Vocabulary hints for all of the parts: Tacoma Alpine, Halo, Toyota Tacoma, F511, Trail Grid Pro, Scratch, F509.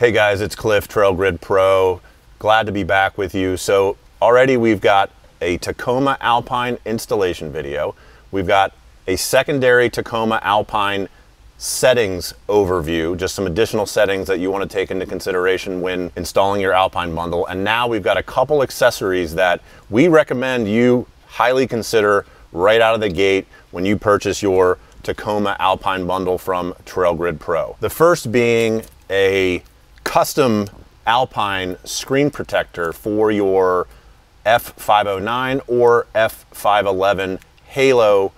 Hey guys, it's Cliff, Trail Grid Pro. Glad to be back with you. So already we've got a Tacoma Alpine installation video. We've got a secondary Tacoma Alpine settings overview, just some additional settings that you want to take into consideration when installing your Alpine bundle. And now we've got a couple accessories that we recommend you highly consider right out of the gate when you purchase your Tacoma Alpine bundle from Trail Grid Pro. The first being a custom Alpine screen protector for your F509 or F511 Halo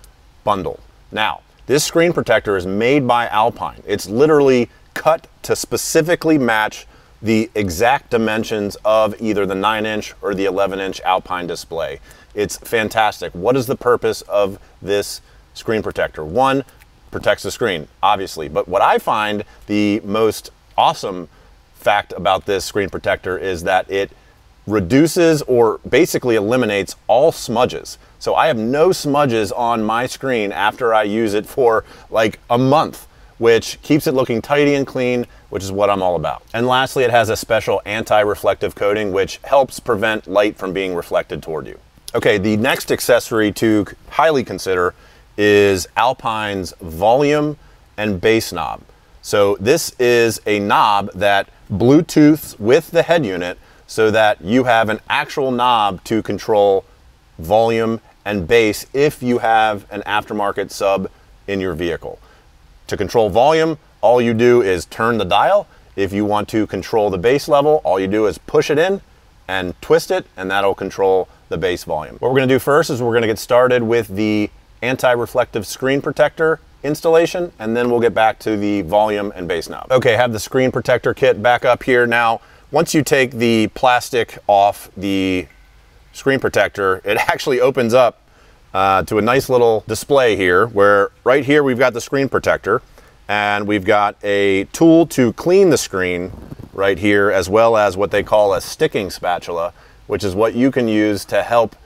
bundle. Now, this screen protector is made by Alpine. It's literally cut to specifically match the exact dimensions of either the 9-inch or the 11-inch Alpine display. It's fantastic. What is the purpose of this screen protector? One, protects the screen, obviously. But what I find the most awesome fact about this screen protector is that it reduces or basically eliminates all smudges. So I have no smudges on my screen after I use it for like a month, which keeps it looking tidy and clean, which is what I'm all about. And lastly, it has a special anti-reflective coating, which helps prevent light from being reflected toward you. Okay, the next accessory to highly consider is Alpine's volume and bass knob. So this is a knob that Bluetooths with the head unit so that you have an actual knob to control volume and bass if you have an aftermarket sub in your vehicle. To control volume, all you do is turn the dial. If you want to control the bass level, all you do is push it in and twist it, and that'll control the bass volume. What we're gonna do first is we're gonna get started with the anti-reflective screen protector installation, and then we'll get back to the volume and bass knob. Okay, have the screen protector kit back up here. Now, once you take the plastic off the screen protector, it actually opens up to a nice little display here, where right here we've got the screen protector, and we've got a tool to clean the screen right here, as well as what they call a sticking spatula, which is what you can use to help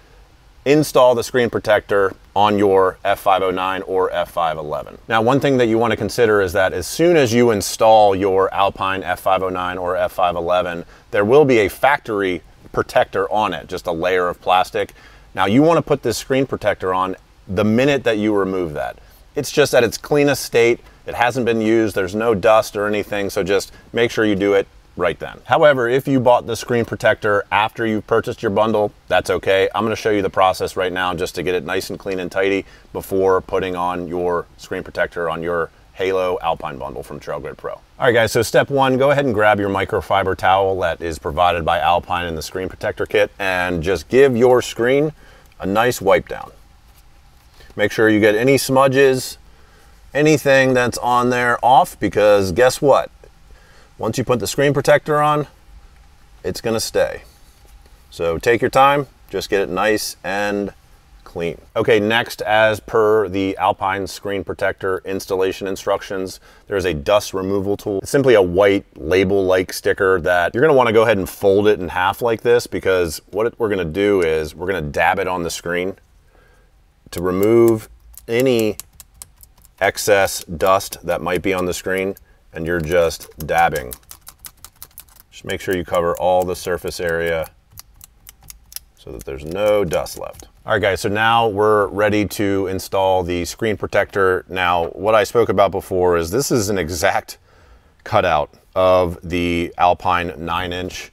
install the screen protector on your F509 or F511. Now, one thing that you want to consider is that as soon as you install your Alpine F509 or F511, there will be a factory protector on it, just a layer of plastic. Now, you want to put this screen protector on the minute that you remove that. It's just at its cleanest state. It hasn't been used. There's no dust or anything, so just make sure you do it right then. However, if you bought the screen protector after you purchased your bundle, that's okay. I'm gonna show you the process right now just to get it nice and clean and tidy before putting on your screen protector on your Halo Alpine bundle from Trail Grid Pro. All right guys, so step one, go ahead and grab your microfiber towel that is provided by Alpine in the screen protector kit and just give your screen a nice wipe down. Make sure you get any smudges, anything that's on there off, because guess what? Once you put the screen protector on, it's gonna stay. So take your time, just get it nice and clean. Okay, next, as per the Alpine screen protector installation instructions, there's a dust removal tool. It's simply a white label-like sticker that you're gonna wanna go ahead and fold it in half like this, because what we're gonna do is we're gonna dab it on the screen to remove any excess dust that might be on the screen. And you're just dabbing. Just make sure you cover all the surface area so that there's no dust left. All right guys, so now we're ready to install the screen protector. Now, what I spoke about before is this is an exact cutout of the Alpine 9-inch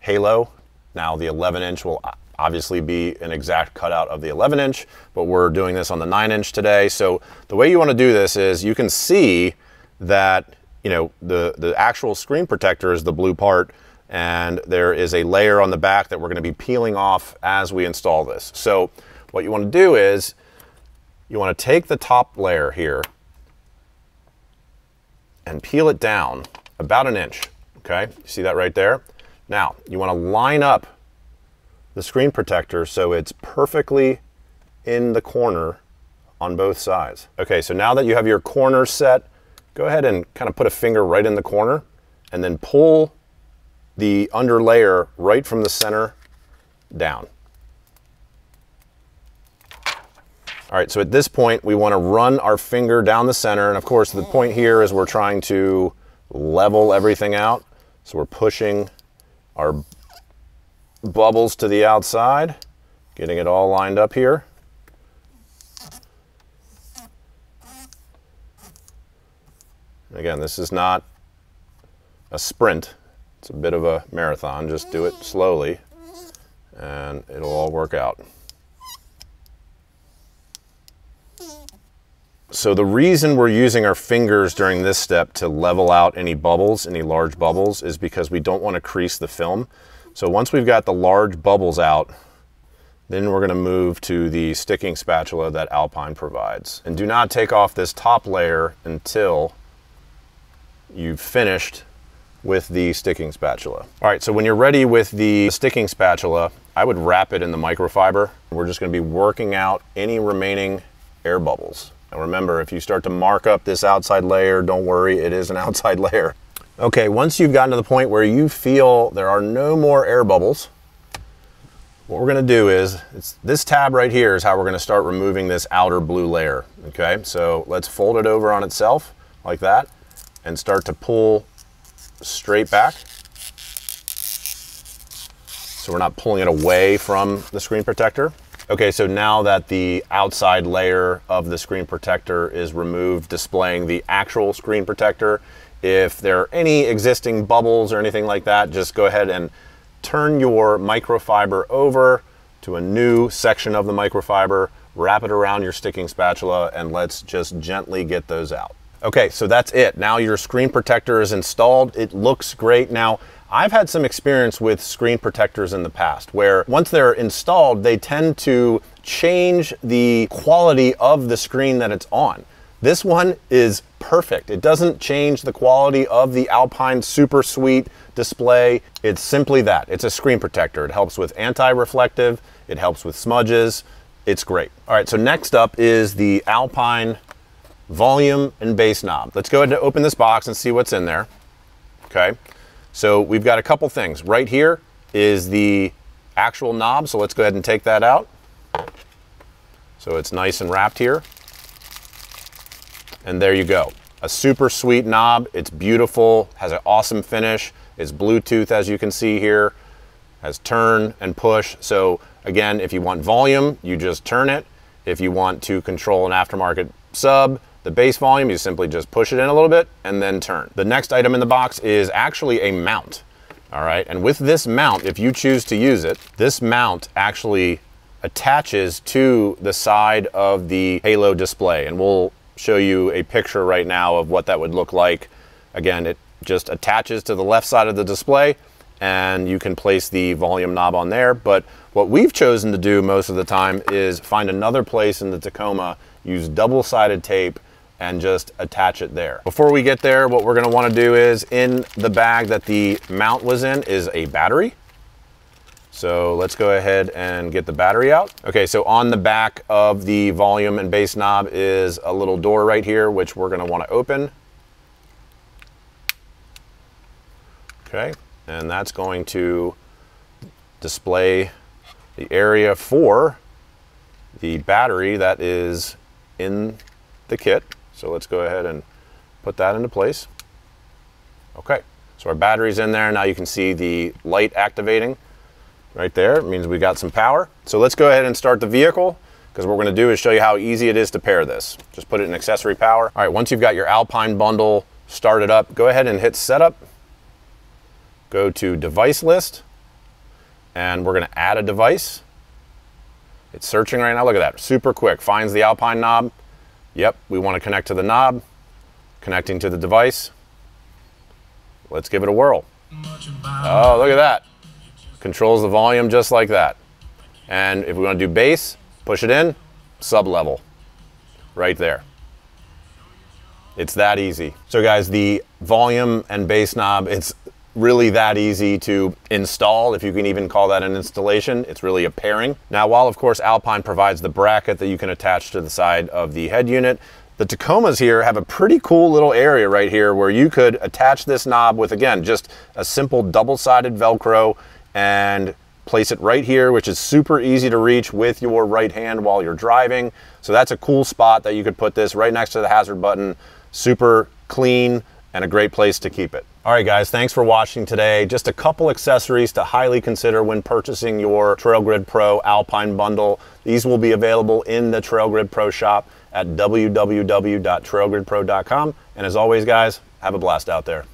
Halo. Now the 11-inch will obviously be an exact cutout of the 11-inch, but we're doing this on the 9-inch today. So the way you wanna do this is you can see that the actual screen protector is the blue part, and there is a layer on the back that we're going to be peeling off as we install this. So what you want to do is you want to take the top layer here and peel it down about an inch. Okay, you see that right there? Now you want to line up the screen protector so it's perfectly in the corner on both sides. Okay, so now that you have your corner set, go ahead and kind of put a finger right in the corner and then pull the under layer right from the center down. All right, so at this point, we want to run our finger down the center. And of course, the point here is we're trying to level everything out. So we're pushing our bubbles to the outside, getting it all lined up here. Again, this is not a sprint. It's a bit of a marathon. Just do it slowly and it'll all work out. So the reason we're using our fingers during this step to level out any bubbles, any large bubbles, is because we don't want to crease the film. So once we've got the large bubbles out, then we're going to move to the sticking spatula that Alpine provides. And do not take off this top layer until you've finished with the sticking spatula. All right, so when you're ready with the sticking spatula, I would wrap it in the microfiber. We're just going to be working out any remaining air bubbles. Now remember, if you start to mark up this outside layer, don't worry, it is an outside layer. Okay, once you've gotten to the point where you feel there are no more air bubbles, what we're going to do is, this tab right here is how we're going to start removing this outer blue layer. Okay, so let's fold it over on itself like that and start to pull straight back. So we're not pulling it away from the screen protector. Okay, so now that the outside layer of the screen protector is removed, displaying the actual screen protector, if there are any existing bubbles or anything like that, just go ahead and turn your microfiber over to a new section of the microfiber, wrap it around your sticking spatula, and let's just gently get those out. Okay, so that's it. Now your screen protector is installed. It looks great. Now, I've had some experience with screen protectors in the past where once they're installed, they tend to change the quality of the screen that it's on. This one is perfect. It doesn't change the quality of the Alpine Super Sweet display. It's simply that. It's a screen protector. It helps with anti-reflective. It helps with smudges. It's great. All right, so next up is the Alpine volume and bass knob. Let's go ahead and open this box and see what's in there. Okay, so we've got a couple things. Right here is the actual knob, so let's go ahead and take that out. So it's nice and wrapped here. And there you go. A super sweet knob. It's beautiful, has an awesome finish. It's Bluetooth, as you can see here, has turn and push. So again, if you want volume, you just turn it. If you want to control an aftermarket sub, the bass volume, you simply just push it in a little bit and then turn. The next item in the box is actually a mount. All right, and with this mount, if you choose to use it, this mount actually attaches to the side of the Halo display. And we'll show you a picture right now of what that would look like. Again, it just attaches to the left side of the display and you can place the volume knob on there. But what we've chosen to do most of the time is find another place in the Tacoma, use double-sided tape and just attach it there. Before we get there, what we're gonna wanna do is, in the bag that the mount was in is a battery. So let's go ahead and get the battery out. Okay, so on the back of the volume and bass knob is a little door right here, which we're gonna wanna open. Okay, and that's going to display the area for the battery that is in the kit. So let's go ahead and put that into place. Okay, so our battery's in there. Now you can see the light activating right there. It means we got some power. So let's go ahead and start the vehicle, because what we're going to do is show you how easy it is to pair this. Just put it in accessory power. All right, once you've got your Alpine bundle started up, go ahead and hit setup, go to device list, and we're going to add a device. It's searching right now. Look at that, super quick. Finds the Alpine knob. Yep, we want to connect to the knob. Connecting to the device. Let's give it a whirl. Oh, look at that. Controls the volume just like that. And if we want to do bass, push it in, sub level, right there. It's that easy. So guys, the volume and bass knob, it's really that easy to install, if you can even call that an installation. It's really a pairing. Now, while of course Alpine provides the bracket that you can attach to the side of the head unit, the Tacomas here have a pretty cool little area right here where you could attach this knob with, again, just a simple double-sided Velcro and place it right here, which is super easy to reach with your right hand while you're driving. So that's a cool spot that you could put this right next to the hazard button. Super clean and a great place to keep it. All right, guys, thanks for watching today. Just a couple accessories to highly consider when purchasing your Trail Grid Pro Alpine bundle. These will be available in the Trail Grid Pro shop at www.trailgridpro.com. And as always, guys, have a blast out there.